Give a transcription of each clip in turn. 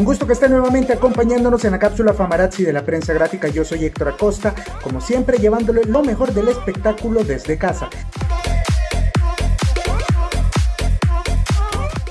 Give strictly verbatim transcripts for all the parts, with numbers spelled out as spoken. Un gusto que esté nuevamente acompañándonos en la cápsula Famarazzi de la prensa gráfica. Yo soy Héctor Acosta, como siempre llevándole lo mejor del espectáculo desde casa.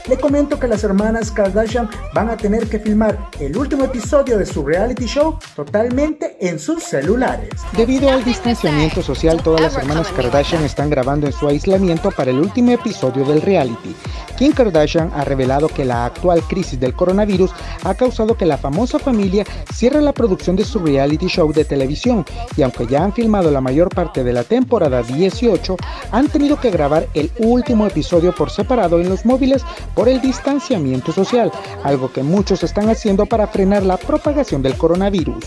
Le comento que las hermanas Kardashian van a tener que filmar el último episodio de su reality show totalmente en sus celulares. Debido al distanciamiento social, todas las hermanas Kardashian están grabando en su aislamiento para el último episodio del reality. Kim Kardashian ha revelado que la actual crisis del coronavirus ha causado que la famosa familia cierre la producción de su reality show de televisión, y aunque ya han filmado la mayor parte de la temporada dieciocho, han tenido que grabar el último episodio por separado en los móviles por el distanciamiento social, algo que muchos están haciendo para frenar la propagación del coronavirus.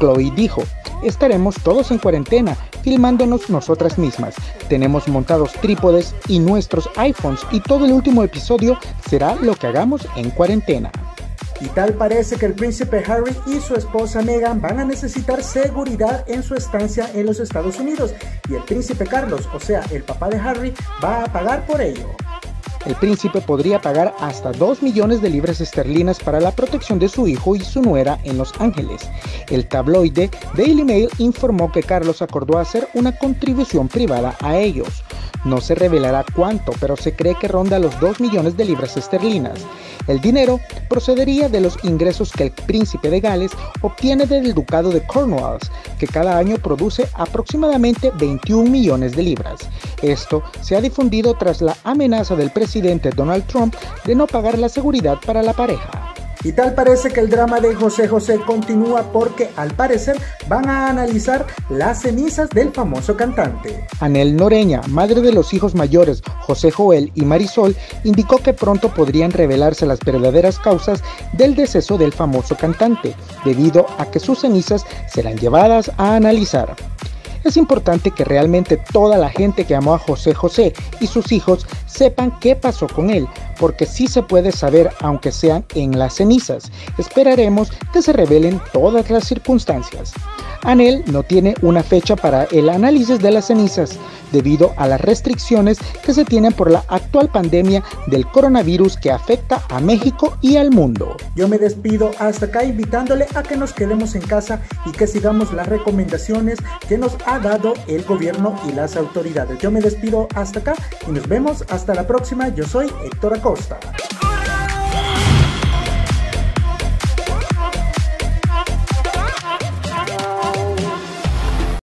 Khloé dijo: "Estaremos todos en cuarentena, filmándonos nosotras mismas. Tenemos montados trípodes y nuestros iPhones, y todo el último episodio será lo que hagamos en cuarentena". Y tal parece que el príncipe Harry y su esposa Meghan van a necesitar seguridad en su estancia en los Estados Unidos, y el príncipe Carlos, o sea, el papá de Harry, va a pagar por ello. El príncipe podría pagar hasta dos millones de libras esterlinas para la protección de su hijo y su nuera en Los Ángeles. El tabloide Daily Mail informó que Carlos acordó hacer una contribución privada a ellos. No se revelará cuánto, pero se cree que ronda los dos millones de libras esterlinas. El dinero procedería de los ingresos que el príncipe de Gales obtiene del ducado de Cornwall, que cada año produce aproximadamente veintiún millones de libras. Esto se ha difundido tras la amenaza del presidente Donald Trump de no pagar la seguridad para la pareja. Y tal parece que el drama de José José continúa, porque al parecer van a analizar las cenizas del famoso cantante. Anel Noreña, madre de los hijos mayores José Joel y Marisol, indicó que pronto podrían revelarse las verdaderas causas del deceso del famoso cantante, debido a que sus cenizas serán llevadas a analizar. Es importante que realmente toda la gente que amó a José José y sus hijos sepan qué pasó con él, porque sí se puede saber, aunque sean en las cenizas. Esperaremos que se revelen todas las circunstancias. Anel no tiene una fecha para el análisis de las cenizas, debido a las restricciones que se tienen por la actual pandemia del coronavirus que afecta a México y al mundo. Yo me despido hasta acá, invitándole a que nos quedemos en casa y que sigamos las recomendaciones que nos ha dado el gobierno y las autoridades. Yo me despido hasta acá y nos vemos hasta la próxima. Yo soy Héctor Acosta.